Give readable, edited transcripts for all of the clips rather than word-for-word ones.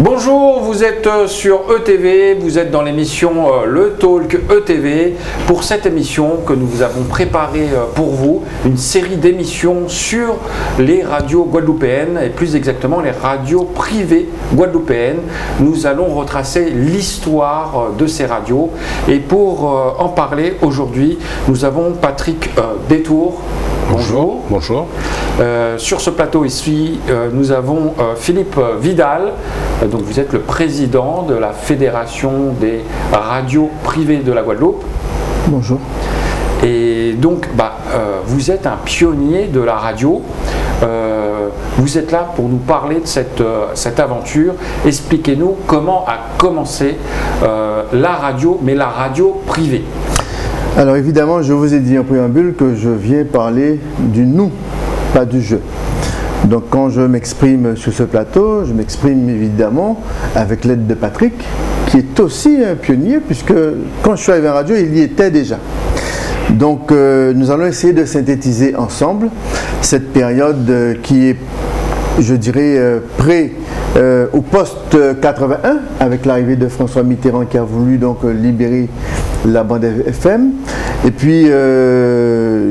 Bonjour, vous êtes sur ETV, vous êtes dans l'émission Le Talk ETV. Pour cette émission que nous avons préparée pour vous, une série d'émissions sur les radios guadeloupéennes et plus exactement les radios privées guadeloupéennes. Nous allons retracer l'histoire de ces radios et pour en parler aujourd'hui, nous avons Patrick Détour. Bonjour. Bonjour. Sur ce plateau ici, nous avons Philippe Vidal. Donc vous êtes le président de la Fédération des radios privées de la Guadeloupe. Bonjour. Et donc vous êtes un pionnier de la radio. Vous êtes là pour nous parler de cette aventure. Expliquez-nous comment a commencé la radio, mais la radio privée. Alors évidemment, je vous ai dit en préambule que je viens parler du nous, pas du je. Donc quand je m'exprime sur ce plateau, je m'exprime évidemment avec l'aide de Patrick, qui est aussi un pionnier, puisque quand je suis arrivé à la radio, il y était déjà. Donc nous allons essayer de synthétiser ensemble cette période qui est, je dirais, au poste 81, avec l'arrivée de François Mitterrand qui a voulu donc libérer la bande FM, et puis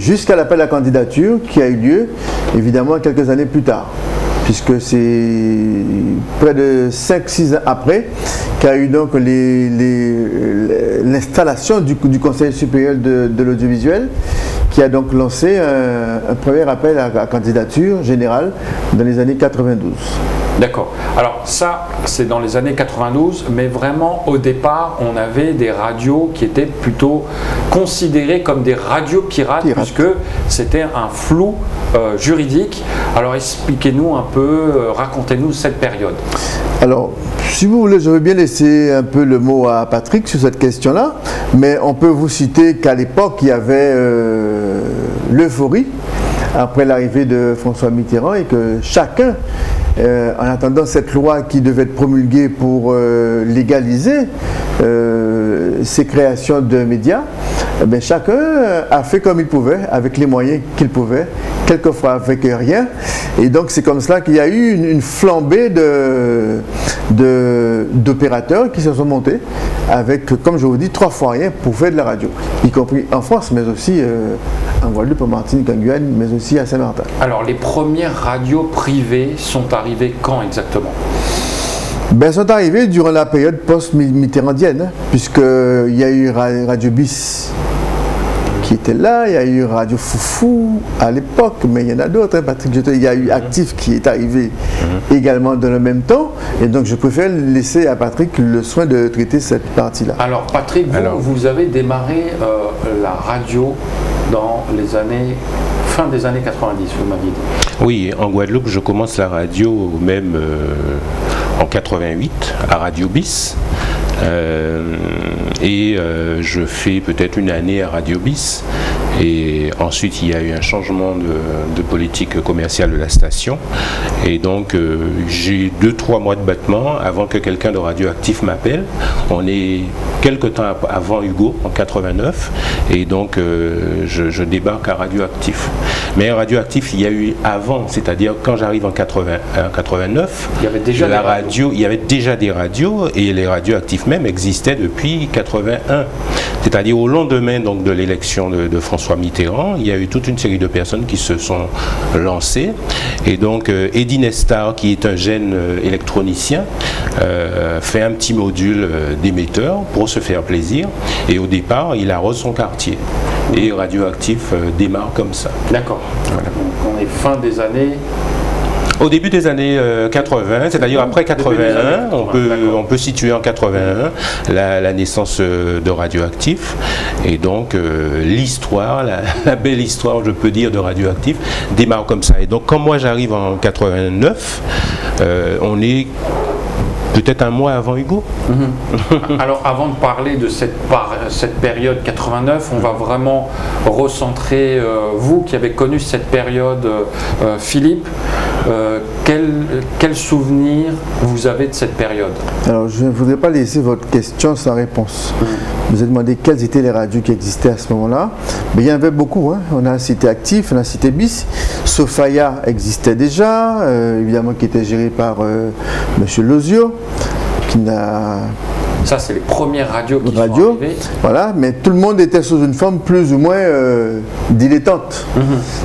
jusqu'à l'appel à candidature qui a eu lieu évidemment quelques années plus tard, puisque c'est près de 5-6 ans après qu'a eu donc l'installation du Conseil supérieur de l'audiovisuel, qui a donc lancé un premier appel à candidature générale dans les années 92. D'accord. Alors ça, c'est dans les années 92, mais vraiment au départ, on avait des radios qui étaient plutôt considérées comme des radios pirates. Puisque c'était un flou juridique. Alors expliquez-nous un peu, racontez-nous cette période. Alors, si vous voulez, je veux bien laisser un peu le mot à Patrick sur cette question-là, mais on peut vous citer qu'à l'époque, il y avait l'euphorie après l'arrivée de François Mitterrand et que chacun, en attendant cette loi qui devait être promulguée pour légaliser ces créations de médias, eh bien, chacun a fait comme il pouvait, avec les moyens qu'il pouvait, quelquefois avec rien. Et donc c'est comme cela qu'il y a eu une flambée d'opérateurs qui se sont montés avec, comme je vous dis, 3 fois rien pour faire de la radio, y compris en France, mais aussi en Guadeloupe, en Martinique, en Guyane, mais aussi à Saint-Martin. Alors les premières radios privées sont arrivées quand exactement? Ben, sont arrivées durant la période post-mitterrandienne, hein, puisqu'il y a eu Radio BIS qui était là, il y a eu Radio Foufou à l'époque, mais il y en a d'autres, hein, Patrick, il y a eu Actif qui est arrivé également dans le même temps, et donc je préfère laisser à Patrick le soin de traiter cette partie-là. Alors Patrick, vous avez démarré la radio dans les années, fin des années 90, vous m'avez dit. Oui, en Guadeloupe, je commence la radio même en 88 à Radio BIS. Je fais peut-être une année à Radio BIS et ensuite il y a eu un changement de politique commerciale de la station et donc j'ai 2-3 mois de battement avant que quelqu'un de Radioactif m'appelle. On est quelques temps avant Hugo en 89 et donc je débarque à Radioactif. Mais Radioactif il y a eu avant, c'est-à-dire quand j'arrive en 89, il y avait déjà la radio, il y avait déjà des radios et les Radioactifs même existaient depuis 81, c'est-à-dire au lendemain donc de l'élection de François Mitterrand, il y a eu toute une série de personnes qui se sont lancées et donc Eddy Nestar, qui est un jeune électronicien, fait un petit module d'émetteur pour se faire plaisir et au départ il arrose son quartier et Radioactif démarre comme ça. D'accord, voilà. Donc on est fin des années... Au début des années 80, c'est-à-dire après 81, on peut situer en 81 la naissance de Radioactif. Et donc l'histoire, la belle histoire, je peux dire, de Radioactif démarre comme ça. Et donc quand moi j'arrive en 89, on est... peut-être un mois avant Hugo. Alors avant de parler de cette période 89, on va vraiment recentrer vous qui avez connu cette période, Philippe. Quel souvenir vous avez de cette période? Alors, je ne voudrais pas laisser votre question sans réponse. Vous avez demandé quelles étaient les radios qui existaient à ce moment-là. Mais il y en avait beaucoup, hein. On a cité Actif, on a cité BIS. Sofaïa existait déjà, évidemment, qui était gérée par M. Lozio, qui n'a... Ça, c'est les premières radios qui sont arrivées. Voilà, mais tout le monde était sous une forme plus ou moins dilettante.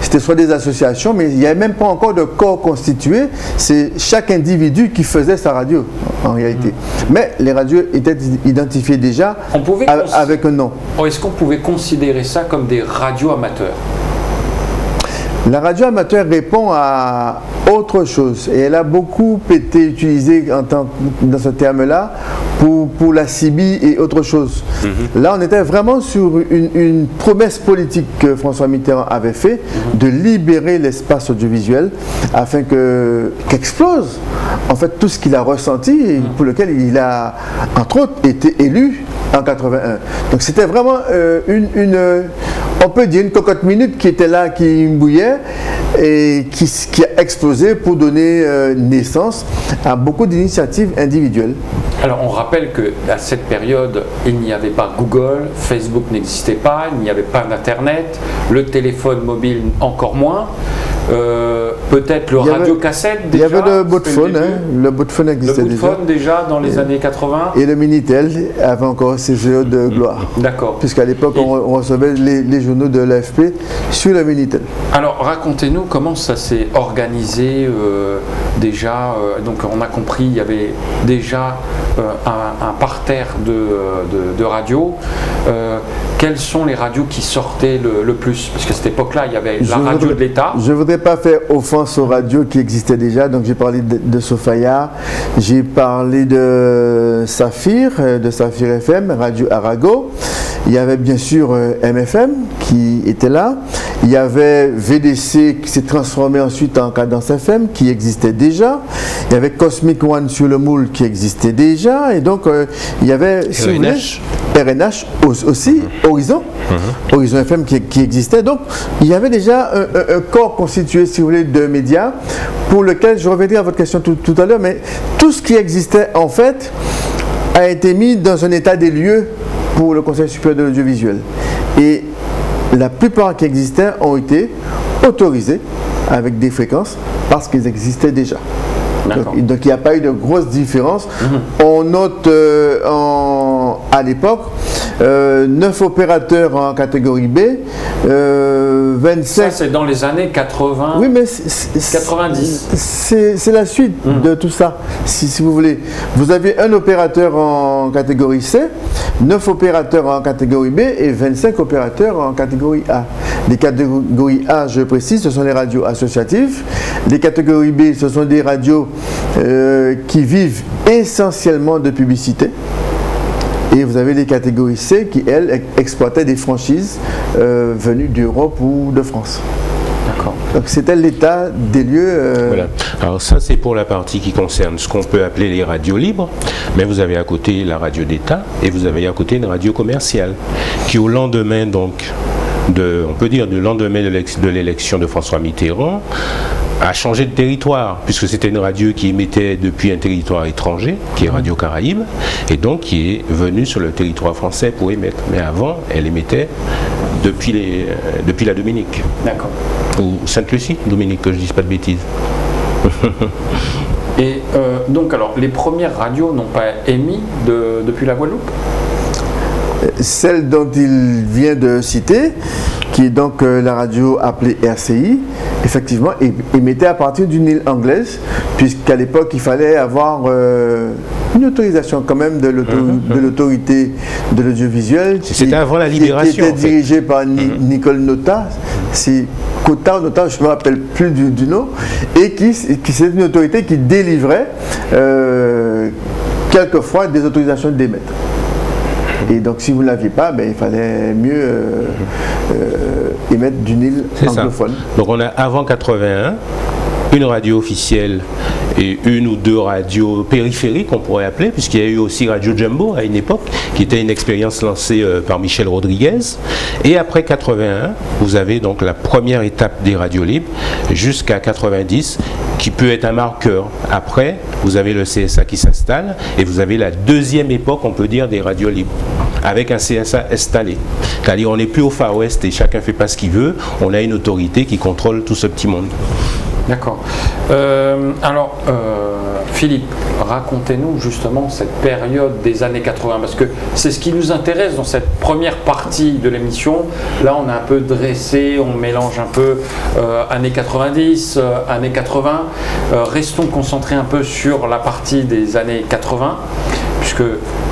C'était soit des associations, mais il n'y avait même pas encore de corps constitué. C'est chaque individu qui faisait sa radio, en réalité. Mais les radios étaient identifiées déjà avec un nom. Est-ce qu'on pouvait considérer ça comme des radios amateurs? La radio amateur répond à autre chose et elle a beaucoup été utilisée dans ce terme-là pour la CIBI et autre chose. Là, on était vraiment sur une promesse politique que François Mitterrand avait fait de libérer l'espace audiovisuel afin qu'explose en fait tout ce qu'il a ressenti et pour lequel il a entre autres été élu en 81. Donc c'était vraiment on peut dire une cocotte minute qui était là, qui bouillait et qui a explosé pour donner naissance à beaucoup d'initiatives individuelles. Alors on rappelle qu'à cette période, il n'y avait pas Google, Facebook n'existait pas, il n'y avait pas d'Internet, le téléphone mobile encore moins. Peut-être le radiocassette déjà. Il y avait le bootphone, le bootphone existait déjà. Le bootphone déjà dans les années 80. Et le Minitel avait encore ses jeux de gloire. D'accord. Puisqu'à l'époque, on recevait les journaux de l'AFP sur le Minitel. Alors, racontez-nous comment ça s'est organisé déjà. Donc, on a compris, il y avait déjà un parterre de radios. Quelles sont les radios qui sortaient le plus? Parce qu'à cette époque-là, il y avait la radio de l'État. Je ne voudrais pas faire offense aux radios qui existaient déjà. Donc j'ai parlé de Sofaïa, j'ai parlé de Saphir FM, Radio Arago. Il y avait bien sûr MFM qui était là. Il y avait VDC qui s'est transformé ensuite en Cadence FM qui existait déjà. Il y avait Cosmic One sur le moule qui existait déjà. Et donc il y avait RNH aussi, Horizon, Horizon FM qui existait. Donc il y avait déjà un corps constitué, si vous voulez, de médias pour lequel je reviendrai à votre question tout à l'heure, mais tout ce qui existait en fait a été mis dans un état des lieux pour le Conseil supérieur de l'audiovisuel. Et la plupart qui existaient ont été autorisés avec des fréquences parce qu'ils existaient déjà. Donc il n'y a pas eu de grosse différence. On note à l'époque 9 opérateurs en catégorie B, 27... Ça c'est dans les années 80, oui, mais 90. C'est la suite de tout ça, si vous voulez. Vous avez un opérateur en catégorie C, 9 opérateurs en catégorie B et 25 opérateurs en catégorie A. Les catégories A, je précise, ce sont les radios associatives. Les catégories B, ce sont des radios qui vivent essentiellement de publicité. Et vous avez les catégories C qui, elles, exploitaient des franchises venues d'Europe ou de France. Donc c'était l'état des lieux. Voilà. Alors ça c'est pour la partie qui concerne ce qu'on peut appeler les radios libres, mais vous avez à côté la radio d'État et vous avez à côté une radio commerciale qui au lendemain donc, on peut dire du lendemain de l'élection de François Mitterrand, a changé de territoire, puisque c'était une radio qui émettait depuis un territoire étranger, qui est Radio Caraïbe, et donc qui est venue sur le territoire français pour émettre. Mais avant, elle émettait depuis la Dominique. D'accord. Ou Sainte-Lucie, Dominique, que je ne dise pas de bêtises. Et donc, alors, les premières radios n'ont pas émis depuis la Guadeloupe? Celle dont il vient de citer, qui est donc la radio appelée RCI, effectivement, émettait à partir d'une île anglaise, puisqu'à l'époque, il fallait avoir une autorisation quand même de l'autorité de l'audiovisuel. C'était avant la libération. Qui était dirigée par Nicole Nota, c'est Cota, Nota, je ne me rappelle plus du nom, et qui c'est une autorité qui délivrait quelquefois des autorisations d'émettre. Et donc, si vous ne l'aviez pas, ben, il fallait mieux émettre d'une île anglophone. Ça. Donc, on a avant 81 une radio officielle et une ou deux radios périphériques, on pourrait appeler, puisqu'il y a eu aussi Radio Jumbo à une époque, qui était une expérience lancée par Michel Rodriguez. Et après 81, vous avez donc la première étape des radios libres jusqu'à 90, qui peut être un marqueur. Après, vous avez le CSA qui s'installe et vous avez la deuxième époque, on peut dire, des radios libres, avec un CSA installé. C'est-à-dire on n'est plus au Far West et chacun fait pas ce qu'il veut, on a une autorité qui contrôle tout ce petit monde. D'accord. Philippe, racontez-nous justement cette période des années 80, parce que c'est ce qui nous intéresse dans cette première partie de l'émission. Là, on a un peu dressé, on mélange un peu années 90, années 80. Restons concentrés un peu sur la partie des années 80, puisque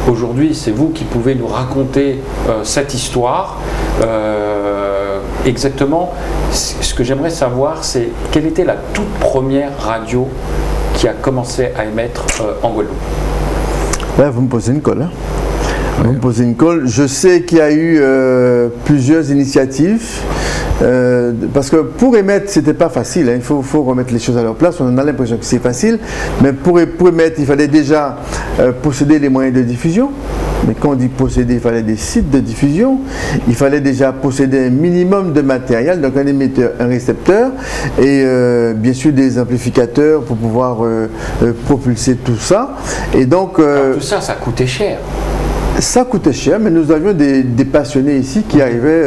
aujourd'hui, c'est vous qui pouvez nous raconter cette histoire. Exactement, ce que j'aimerais savoir, c'est quelle était la toute première radio qui a commencé à émettre en Guadeloupe? Là, vous me posez une colle. Hein. Vous me posez une colle. Je sais qu'il y a eu plusieurs initiatives. Parce que pour émettre, c'était pas facile, hein. Il faut remettre les choses à leur place. On a l'impression que c'est facile, mais pour émettre, il fallait déjà posséder les moyens de diffusion. Mais quand on dit posséder, il fallait des sites de diffusion, il fallait déjà posséder un minimum de matériel, donc un émetteur, un récepteur, et bien sûr des amplificateurs pour pouvoir propulser tout ça. Et donc, alors, tout ça, ça coûtait cher. Ça coûtait cher, mais nous avions des passionnés ici qui arrivaient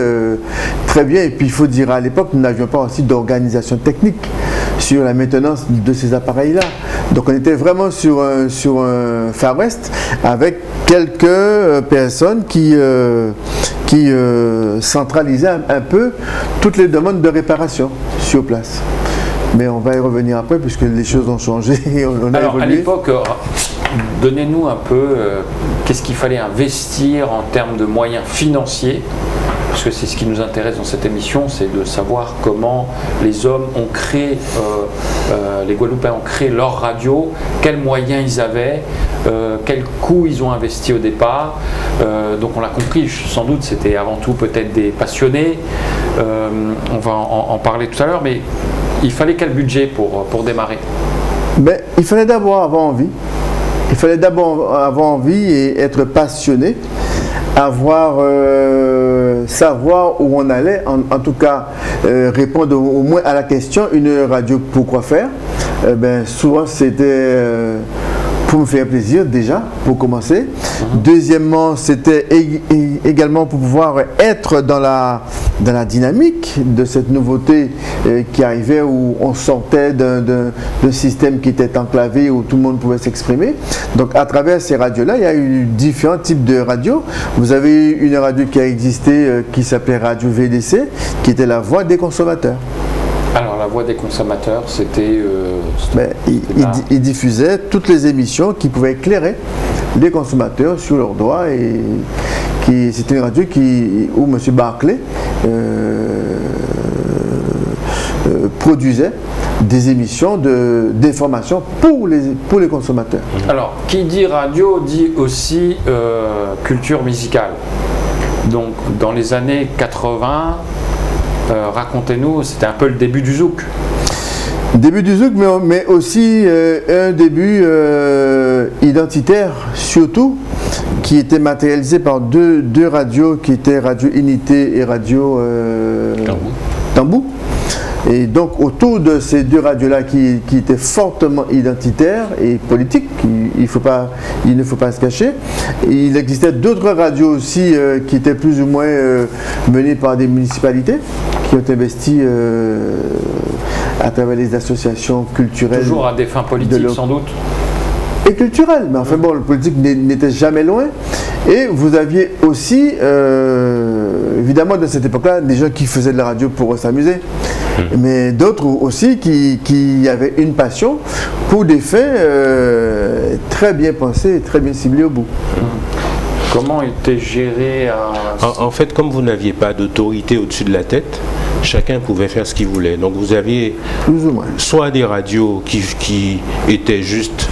très bien. Et puis il faut dire, à l'époque, nous n'avions pas aussi d'organisation technique sur la maintenance de ces appareils-là. Donc on était vraiment sur un Far West avec quelques personnes qui centralisaient un peu toutes les demandes de réparation sur place. Mais on va y revenir après puisque les choses ont changé. On a évolué. À l'époque, donnez-nous un peu qu'est-ce qu'il fallait investir en termes de moyens financiers, parce que c'est ce qui nous intéresse dans cette émission, c'est de savoir comment les hommes ont créé, les Guadeloupéens ont créé leur radio, quels moyens ils avaient, quels coûts ils ont investi au départ. Donc on l'a compris, sans doute c'était avant tout peut-être des passionnés, on va en parler tout à l'heure, mais il fallait quel budget pour démarrer? Mais il fallait d'abord avoir envie. Il fallait d'abord avoir envie et être passionné, avoir, savoir où on allait, en tout cas répondre au moins à la question, une radio pour quoi faire. Souvent c'était pour me faire plaisir déjà, pour commencer. Deuxièmement, c'était également pour pouvoir être dans la dynamique de cette nouveauté qui arrivait, où on sortait d'un système qui était enclavé, où tout le monde pouvait s'exprimer. Donc à travers ces radios-là, il y a eu différents types de radios. Vous avez eu une radio qui a existé qui s'appelait Radio VDC, qui était la voix des consommateurs. Alors la voix des consommateurs, c'était... ils diffusaient toutes les émissions qui pouvaient éclairer les consommateurs sur leurs droits, et c'était une radio où M. Barclay produisait des émissions d'information pour les consommateurs. Alors, qui dit radio dit aussi culture musicale. Donc, dans les années 80, racontez-nous, c'était un peu le début du zouk. Début du zouk, mais aussi un début identitaire, surtout, qui était matérialisé par deux radios, qui étaient Radio Inité et Radio Tambou. Et donc autour de ces deux radios-là qui étaient fortement identitaires et politiques, il ne faut pas se cacher, il existait d'autres radios aussi qui étaient plus ou moins menées par des municipalités qui ont investi à travers les associations culturelles. Toujours à des fins politiques sans doute. Et culturelles, mais enfin bon, le politique n'était jamais loin. Et vous aviez aussi, évidemment, de cette époque-là, des gens qui faisaient de la radio pour s'amuser, mais d'autres aussi qui avaient une passion pour des faits très bien pensés et très bien ciblés au bout. Comment était géré en fait, comme vous n'aviez pas d'autorité au-dessus de la tête, chacun pouvait faire ce qu'il voulait. Donc vous aviez plus ou moins soit des radios qui étaient juste,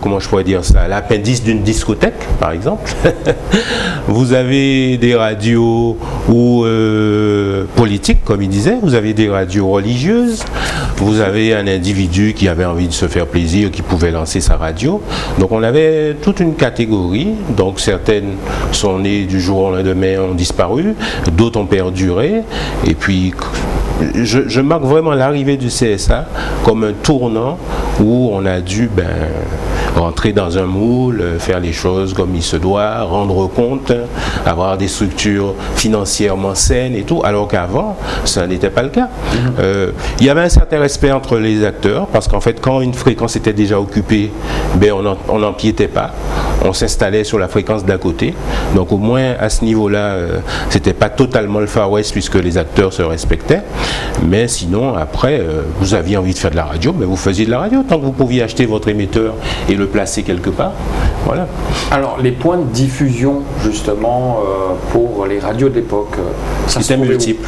comment je pourrais dire ça, l'appendice d'une discothèque, par exemple. Vous avez des radios ou politiques, comme il disait. Vous avez des radios religieuses. Vous avez un individu qui avait envie de se faire plaisir, qui pouvait lancer sa radio. Donc on avait toute une catégorie. Donc certaines sont nées du jour au lendemain, ont disparu. D'autres ont perduré. Et puis, je marque vraiment l'arrivée du CSA comme un tournant où on a dû rentrer dans un moule, faire les choses comme il se doit, rendre compte, avoir des structures financièrement saines et tout, alors qu'avant, ça n'était pas le cas. Il y avait un certain respect entre les acteurs, parce qu'en fait, quand une fréquence était déjà occupée, on n'empiétait pas, on s'installait sur la fréquence d'à côté. Donc au moins, à ce niveau-là, c'était pas totalement le Far West, puisque les acteurs se respectaient. Mais sinon, après, vous aviez envie de faire de la radio, mais vous faisiez de la radio, tant que vous pouviez acheter votre émetteur et le placer quelque part. Voilà. Alors, les points de diffusion, justement, pour les radios de l'époque, c'était multiple.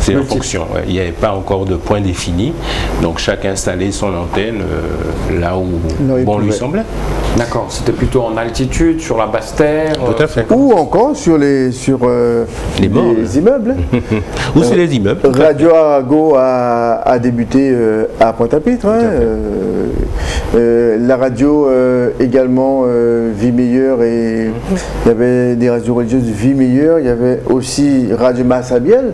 C'est en fonction. Ouais. Il n'y avait pas encore de point défini. Donc, chacun installait son antenne là où bon lui semblait. D'accord. C'était plutôt en altitude, sur la basse terre. Tout à fait. Ou encore sur les immeubles. Ou sur les immeubles. Radio Arago a débuté à Pointe-à-Pitre. Hein. La radio également, Vie meilleure, et il y avait des radios religieuses Vie meilleure, il y avait aussi Radio Massabielle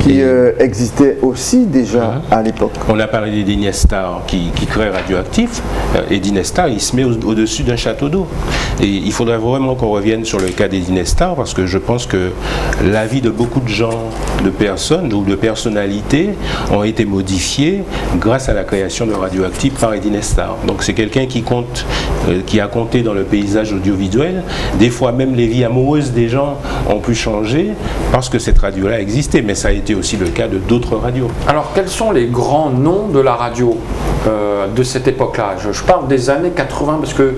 qui existait aussi déjà à l'époque. On a parlé d'Eddy Nestar qui crée Radioactif. Eddy Nestar, il se met au-dessus d'un château d'eau. Et il faudrait vraiment qu'on revienne sur le cas d'Eddy Nestar, parce que je pense que la vie de beaucoup de gens, de personnes ou de personnalités ont été modifiées grâce à la création de Radioactif par Eddy Nestar. Donc c'est quelqu'un qui a compté dans le paysage audiovisuel. Des fois même les vies amoureuses des gens ont pu changer parce que cette radio-là existait, mais ça a été aussi le cas de d'autres radios. Alors quels sont les grands noms de la radio de cette époque-là? Je parle des années 80 parce que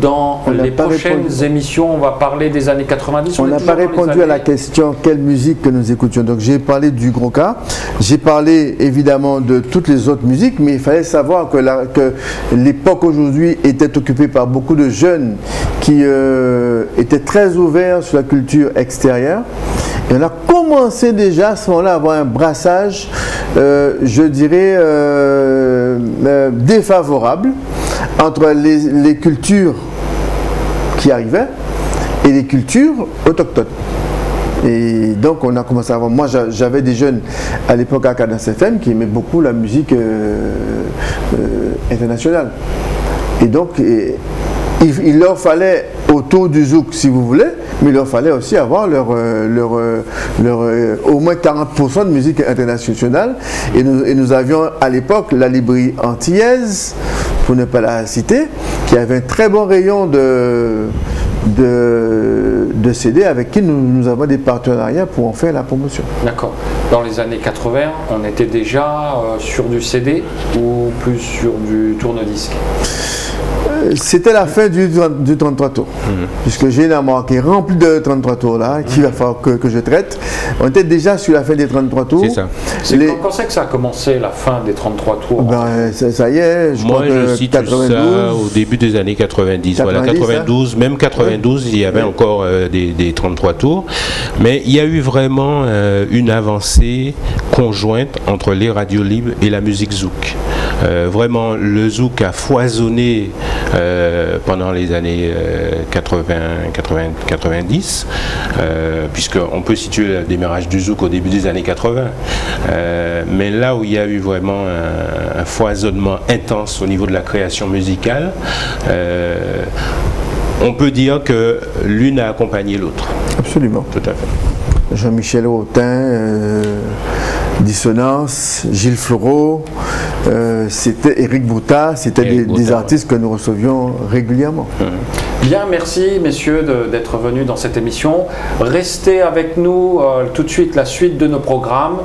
dans les prochaines émissions, on va parler des années 90. On n'a pas répondu à la question quelle musique que nous écoutions. Donc j'ai parlé du gros cas, j'ai parlé évidemment de toutes les autres musiques, mais il fallait savoir que l'époque aujourd'hui était occupée par beaucoup de jeunes qui étaient très ouverts sur la culture extérieure. Et on a commencé déjà à ce moment-là à avoir un brassage, je dirais, défavorable entre les cultures qui arrivaient et les cultures autochtones. Et donc on a commencé à avoir, moi j'avais des jeunes à l'époque à Cadence FM qui aimaient beaucoup la musique internationale. Et donc il leur fallait autour du zouk si vous voulez, mais il leur fallait aussi avoir au moins 40% de musique internationale. Et nous avions à l'époque la Librairie Antillaise, pour ne pas la citer, qui avait un très bon rayon de CD avec qui nous avons des partenariats pour en faire la promotion. D'accord. Dans les années 80, on était déjà sur du CD ou plus sur du tourne-disque? C'était la fin du 33 tours, puisque j'ai la marque remplie de 33 tours là, qu'il va falloir que je traite. On était déjà sur la fin des 33 tours. C'est ça. Quand c'est que ça a commencé, la fin des 33 tours? Ça y est, je cite ça au début des années 90. Voilà, 92, hein. Même 92, il y avait encore des 33 tours. Mais il y a eu vraiment une avancée conjointe entre les radios libres et la musique zouk. Vraiment, le zouk a foisonné pendant les années 80-90, puisqu'on peut situer le démarrage du zouk au début des années 80. Mais là où il y a eu vraiment un foisonnement intense au niveau de la création musicale, on peut dire que l'une a accompagné l'autre. Absolument. Tout à fait. Jean-Michel Hautin, Dissonance, Gilles Floreau, c'était Eric Bouta, c'était des artistes que nous recevions régulièrement. Bien, merci messieurs d'être venus dans cette émission. Restez avec nous tout de suite, la suite de nos programmes.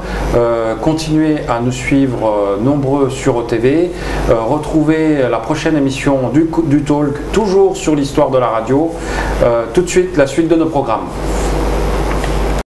Continuez à nous suivre nombreux sur OTV. Retrouvez la prochaine émission du Talk, toujours sur l'histoire de la radio. Tout de suite, la suite de nos programmes.